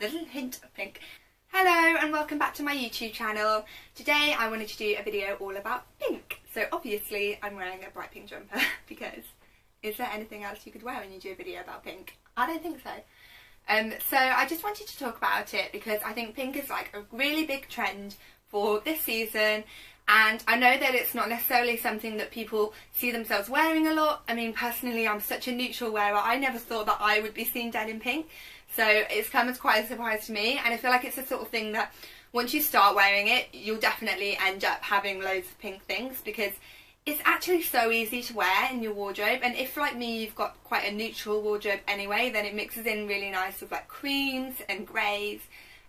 little hint of pink. Hello and welcome back to my YouTube channel. Today I wanted to do a video all about pink. So obviously I'm wearing a bright pink jumper because is there anything else you could wear when you do a video about pink? I don't think so. So I just wanted to talk about it because I think pink is like a really big trend for this season, and I know that it's not necessarily something that people see themselves wearing a lot. I mean, personally, I'm such a neutral wearer. I never thought that I would be seen dead in pink, so it's come as quite a surprise to me, and I feel like it's the sort of thing that once you start wearing it, you'll definitely end up having loads of pink things because it's actually so easy to wear in your wardrobe. And if, like me, you've got quite a neutral wardrobe anyway, then it mixes in really nice with like creams and greys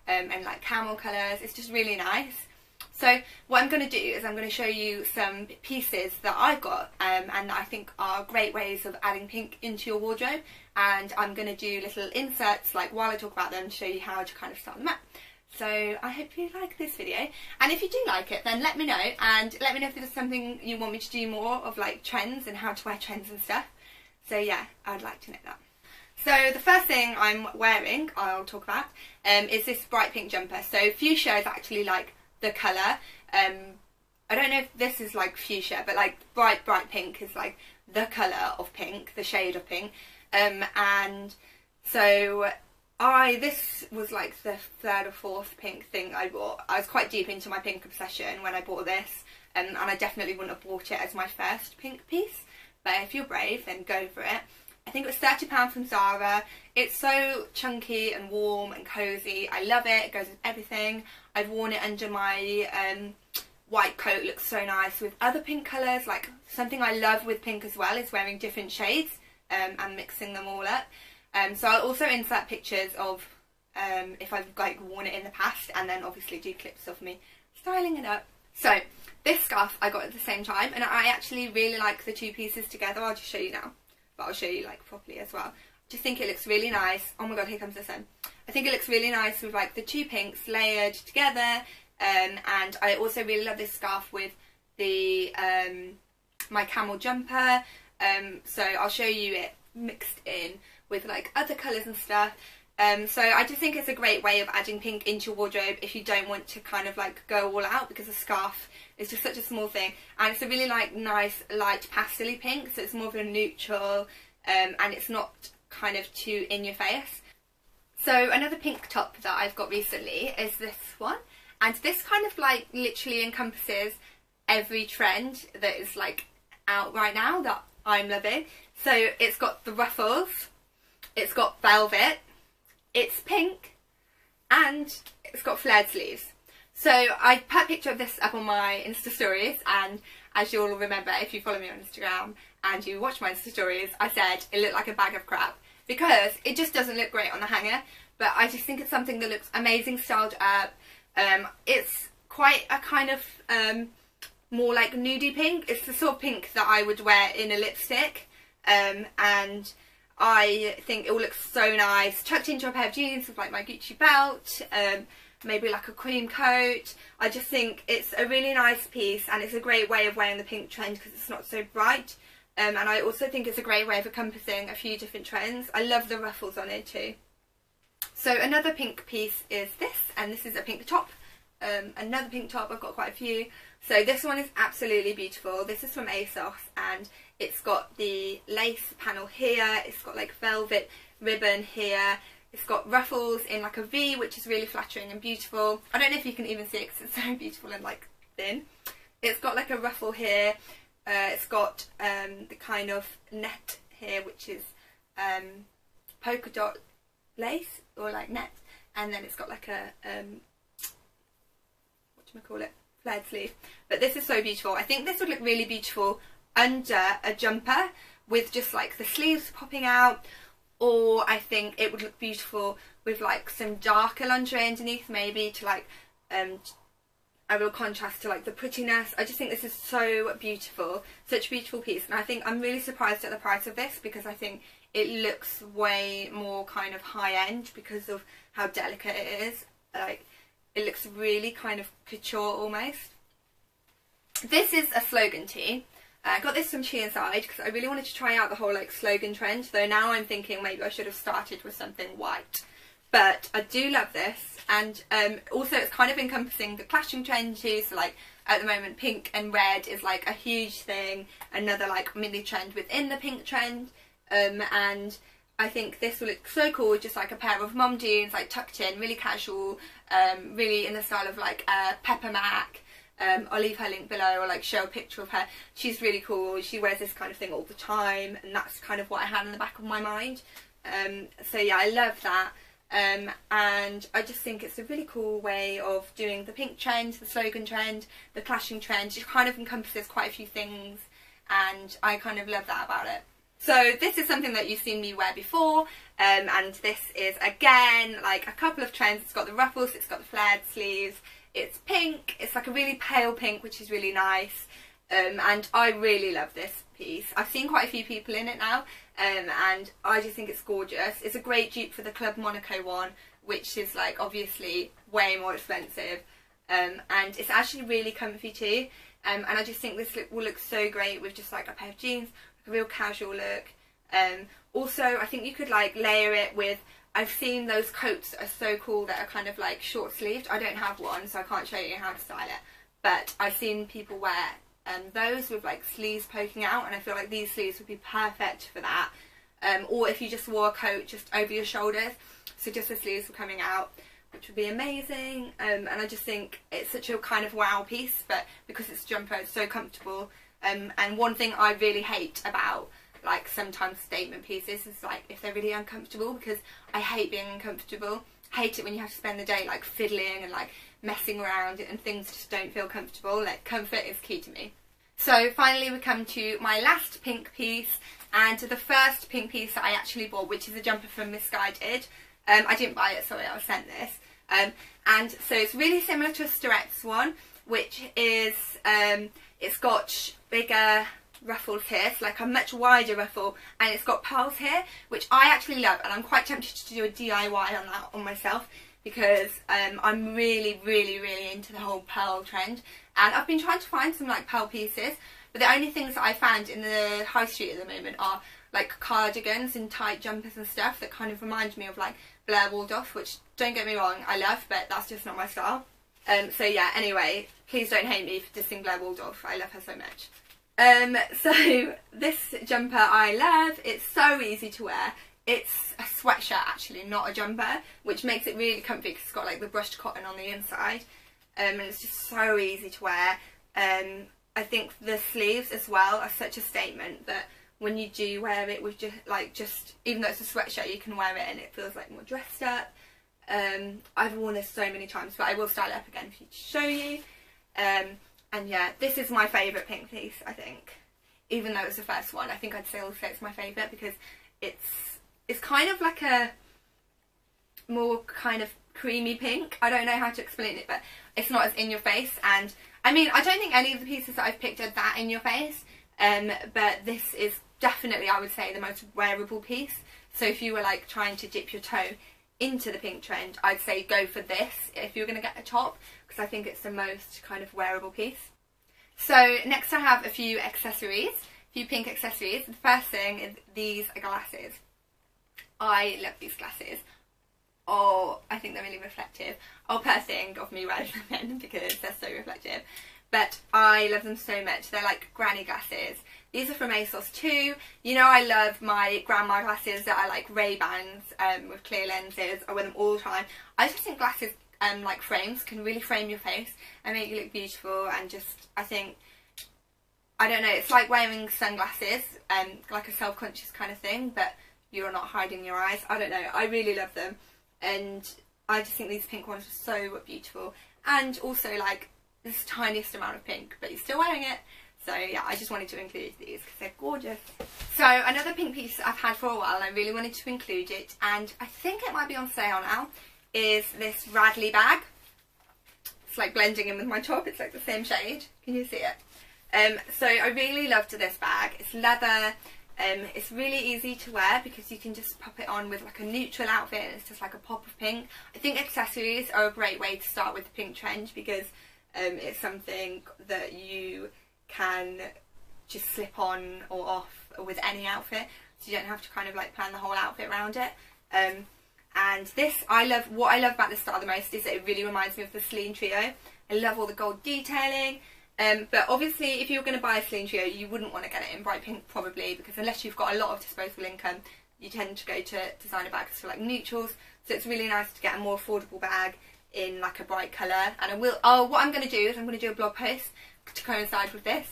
and like camel colours. It's just really nice. So what I'm going to do is I'm going to show you some pieces that I've got and that I think are great ways of adding pink into your wardrobe, and I'm going to do little inserts like while I talk about them to show you how to kind of start them up. So I hope you like this video, and if you do like it then let me know, and let me know if there's something you want me to do more of, like trends and how to wear trends and stuff. So yeah, I'd like to know that. So the first thing I'm wearing, I'll talk about, is this bright pink jumper. So fuchsia is actually like the colour. I don't know if this is like fuchsia, but like bright pink is like the colour of pink, the shade of pink. And so this was like the third or fourth pink thing I bought. I was quite deep into my pink obsession when I bought this, and I definitely wouldn't have bought it as my first pink piece, but if you're brave then go for it. I think it was £30 from Zara. It's so chunky and warm and cosy. I love it. It goes with everything. I've worn it under my white coat. It looks so nice with other pink colours. Like, something I love with pink as well is wearing different shades and mixing them all up. So I'll also insert pictures of if I've like worn it in the past, and then obviously do clips of me styling it up. So this scarf I got at the same time, and I actually really like the two pieces together. I'll just show you now, but I'll show you like properly as well. I just think it looks really nice. Oh my god, here comes the sun. I think it looks really nice with like the two pinks layered together, and I also really love this scarf with the my camel jumper. So I'll show you it mixed in with like other colours and stuff. So I just think it's a great way of adding pink into your wardrobe if you don't want to kind of like go all out, because a scarf is just such a small thing, and it's a really like nice light pastel-y pink, so it's more of a neutral and it's not kind of too in your face. So another pink top that I've got recently is this one, and this kind of like literally encompasses every trend that is like out right now that I'm loving. So it's got the ruffles, it's got velvet, it's pink, and it's got flared sleeves. So I put a picture of this up on my Insta stories, and as you'll remember if you follow me on Instagram and you watch my Insta stories, I said it looked like a bag of crap because it just doesn't look great on the hanger, but I just think it's something that looks amazing styled up. It's quite a kind of more like nudie pink. It's the sort of pink that I would wear in a lipstick, and I think it all looks so nice tucked into a pair of jeans with like my Gucci belt, maybe like a cream coat. I just think it's a really nice piece, and it's a great way of wearing the pink trend because it's not so bright, and I also think it's a great way of encompassing a few different trends. I love the ruffles on it too. So another pink piece is this, and this is a pink top. Another pink top, I've got quite a few. So this one is absolutely beautiful. This is from ASOS, and it's got the lace panel here, it's got like velvet ribbon here, it's got ruffles in like a V, which is really flattering and beautiful. I don't know if you can even see it because it's so beautiful and like thin. It's got like a ruffle here, it's got the kind of net here, which is polka dot lace or like net, and then it's got like a I'm gonna call it flared sleeve. But this is so beautiful. I think this would look really beautiful under a jumper with just like the sleeves popping out, or I think it would look beautiful with like some darker lingerie underneath, maybe to like a real contrast to like the prettiness. I just think this is so beautiful, such a beautiful piece, and I think I'm really surprised at the price of this because I think it looks way more kind of high end because of how delicate it is. Like, it looks really kind of couture almost. This is a slogan tee. I got this from SheInside because I really wanted to try out the whole like slogan trend, though now I'm thinking maybe I should have started with something white. But I do love this, and also it's kind of encompassing the clashing trends too. So like at the moment pink and red is like a huge thing, another like mini trend within the pink trend, and I think this will look so cool, just like a pair of mom jeans, like tucked in, really casual, really in the style of like Peppa Mac. I'll leave her link below, or like show a picture of her. She's really cool, she wears this kind of thing all the time, and that's kind of what I had in the back of my mind. So yeah, I love that. And I just think it's a really cool way of doing the pink trend, the slogan trend, the clashing trend. It kind of encompasses quite a few things, and I kind of love that about it. So this is something that you've seen me wear before, and this is again like a couple of trends. It's got the ruffles, it's got the flared sleeves, it's pink, it's like a really pale pink, which is really nice, and I really love this piece. I've seen quite a few people in it now, and I just think it's gorgeous. It's a great dupe for the Club Monaco one, which is like obviously way more expensive, and it's actually really comfy too, and I just think this look will look so great with just like a pair of jeans, a real casual look. Also I think you could like layer it with, I've seen those coats that are so cool that are kind of like short sleeved. I don't have one, so I can't show you how to style it, but I've seen people wear those with like sleeves poking out, and I feel like these sleeves would be perfect for that. Or if you just wore a coat just over your shoulders, so just the sleeves were coming out, which would be amazing. And I just think it's such a kind of wow piece, but because it's a jumper it's so comfortable. And one thing I really hate about like sometimes statement pieces is like if they're really uncomfortable, because I hate being uncomfortable. I hate it when you have to spend the day like fiddling and like messing around and things just don't feel comfortable. Like comfort is key to me. So finally we come to my last pink piece, and the first pink piece that I actually bought, which is a jumper from Misguided. I didn't buy it, sorry, I was sent this. And so it's really similar to a Stirettes one, which is it's got bigger ruffles here, so like a much wider ruffle, and it's got pearls here, which I actually love, and I'm quite tempted to do a DIY on that on myself, because I'm really into the whole pearl trend, and I've been trying to find some like pearl pieces, but the only things that I found in the high street at the moment are like cardigans and tight jumpers and stuff that kind of remind me of like Blair Waldorf, which don't get me wrong, I love, but that's just not my style. So yeah, anyway, please don't hate me for dissing Blair Waldorf, I love her so much. So this jumper I love, it's so easy to wear. It's a sweatshirt actually, not a jumper, which makes it really comfy because it's got like the brushed cotton on the inside, and it's just so easy to wear. I think the sleeves as well are such a statement that when you do wear it with just like, even though it's a sweatshirt, you can wear it and it feels like more dressed up. I've worn this so many times, but I will style it up again for you to show you. And yeah, this is my favourite pink piece, I think. Even though it's the first one, I think I'd still say it's my favourite, because it's kind of like a more kind of creamy pink. I don't know how to explain it, but it's not as in your face. And I mean, I don't think any of the pieces that I've picked are that in your face, but this is definitely, I would say, the most wearable piece. So if you were like trying to dip your toe into the pink trend, I'd say go for this if you're going to get a top, because I think it's the most kind of wearable piece. So next I have a few accessories, a few pink accessories. The first thing is these glasses. I love these glasses. Oh, I think they're really reflective. I'll put a thing of me wearing them in because they're so reflective, but I love them so much. They're like granny glasses. These are from ASOS too. You know I love my grandma glasses that are like Ray-Bans with clear lenses. I wear them all the time. I just think glasses like frames can really frame your face and make you look beautiful, and just I think, I don't know, it's like wearing sunglasses, like a self-conscious kind of thing, but you're not hiding your eyes. I don't know, I really love them, and I just think these pink ones are so beautiful, and also like this tiniest amount of pink, but you're still wearing it. So yeah, I just wanted to include these because they're gorgeous. So another pink piece that I've had for a while and I really wanted to include it, and I think it might be on sale now, is this Radley bag. It's like blending in with my top, it's like the same shade. Can you see it? So I really loved this bag. It's leather, it's really easy to wear because you can just pop it on with like a neutral outfit and it's just like a pop of pink. I think accessories are a great way to start with the pink trend, because it's something that you can just slip on or off with any outfit, so you don't have to kind of like plan the whole outfit around it. And this, what I love about this style the most is that it really reminds me of the Celine Trio. I love all the gold detailing. But obviously, if you were going to buy a Celine Trio, you wouldn't want to get it in bright pink, probably, because unless you've got a lot of disposable income, you tend to go to designer bags for like neutrals. So it's really nice to get a more affordable bag in like a bright colour. And I will, what I'm going to do is I'm going to do a blog post to coincide with this,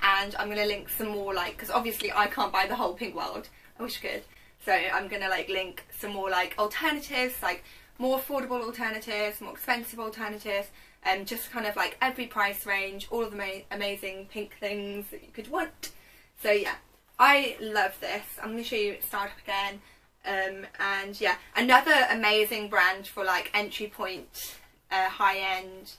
and I'm going to link some more, like, because obviously I can't buy the whole pink world. I wish I could. So I'm going to like link some more like alternatives, like more affordable alternatives, more expensive alternatives, and just kind of like every price range, all of the amazing pink things that you could want. So yeah, I love this. I'm going to show you styled up again. And yeah, another amazing brand for like entry point, high end,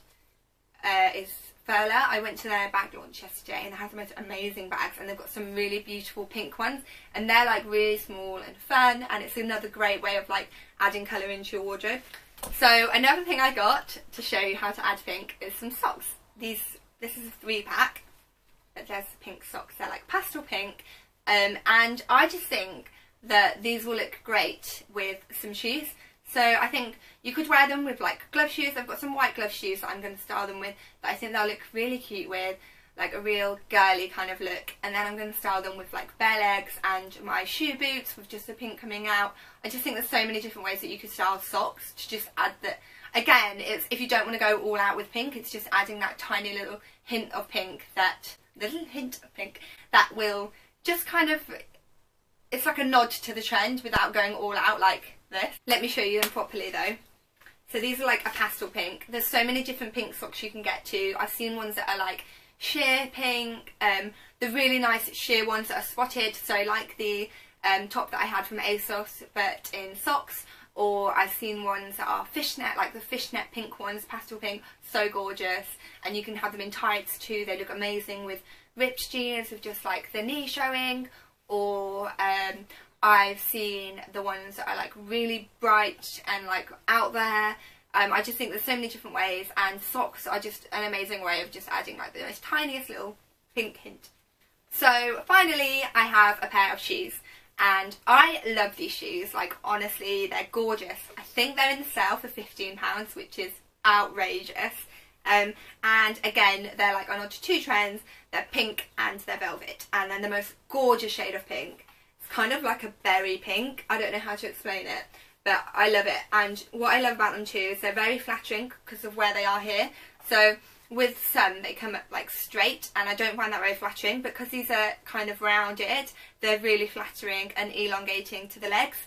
is Furla. I went to their bag launch yesterday and it has the most amazing bags, and they've got some really beautiful pink ones, and they're like really small and fun, and it's another great way of like adding colour into your wardrobe. So another thing I got to show you how to add pink is some socks. This is a 3-pack, but there's the pink socks. They're like pastel pink, and I just think that these will look great with some shoes. So I think you could wear them with like glove shoes. I've got some white glove shoes that I'm going to style them with, that I think they'll look really cute with, like a real girly kind of look. And then I'm going to style them with like bare legs and my shoe boots with just the pink coming out. I just think there's so many different ways that you could style socks to just add that. Again, it's, if you don't want to go all out with pink, it's just adding that tiny little hint of pink, that little hint of pink that will just kind of, it's like a nod to the trend without going all out like this. Let me show you them properly though. So these are like a pastel pink. There's so many different pink socks you can get to. I've seen ones that are like sheer pink, the really nice sheer ones that are spotted, so like the top that I had from ASOS but in socks, or I've seen ones that are fishnet, like the fishnet pink ones, pastel pink, so gorgeous. And you can have them in tights too. They look amazing with ripped jeans with just like the knee showing, or I've seen the ones that are like really bright and like out there. I just think there's so many different ways, and socks are just an amazing way of just adding like the most tiniest little pink hint. So finally I have a pair of shoes, and I love these shoes. Like honestly, they're gorgeous. I think they're in the sale for £15, which is outrageous. And again, they're like a nod to two trends. They're pink and they're velvet, and they're the most gorgeous shade of pink. It's kind of like a berry pink. I don't know how to explain it, but I love it. And what I love about them too is they're very flattering because of where they are here. So with some, they come up like straight, and I don't find that very flattering, but because these are kind of rounded, they're really flattering and elongating to the legs.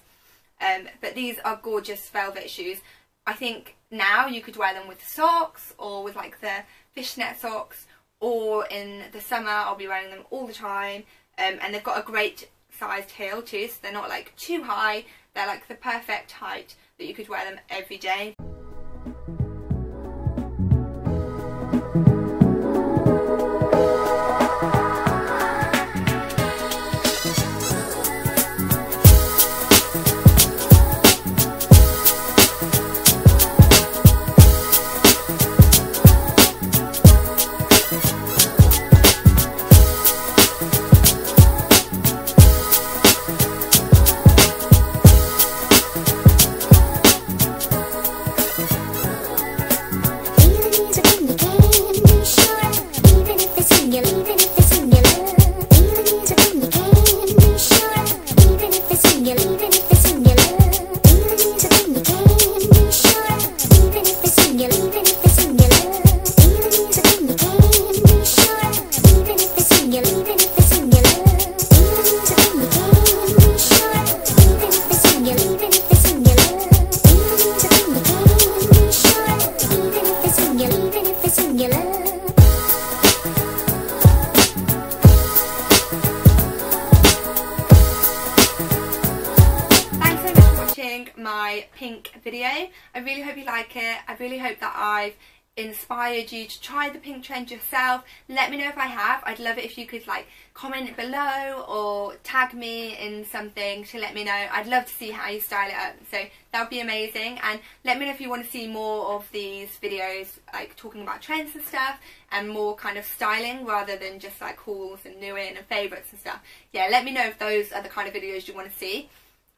But these are gorgeous velvet shoes. I think now you could wear them with socks, or with like the fishnet socks, or in the summer I'll be wearing them all the time. And they've got a great sized heel too, so they're not like too high. They're like the perfect height that you could wear them every day. My pink video. I really hope you like it. I really hope that I've inspired you to try the pink trend yourself. Let me know if I have. I'd love it if you could like comment below or tag me in something to let me know. I'd love to see how you style it up, so that would be amazing. And let me know if you want to see more of these videos, like talking about trends and stuff, and more kind of styling rather than just like hauls and new in and favourites and stuff. Yeah, let me know if those are the kind of videos you want to see.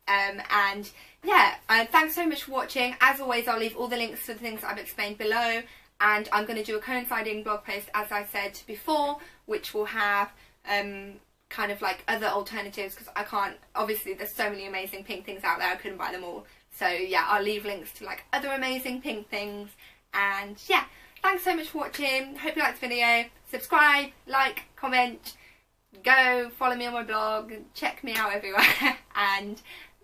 And yeah, thanks so much for watching. As always, I'll leave all the links for the things I've explained below, and I'm going to do a coinciding blog post, as I said before, which will have kind of like other alternatives, because I can't, obviously there's so many amazing pink things out there, I couldn't buy them all. So yeah, I'll leave links to like other amazing pink things. And yeah, thanks so much for watching. Hope you liked the video. Subscribe, like, comment, go follow me on my blog, check me out everywhere, and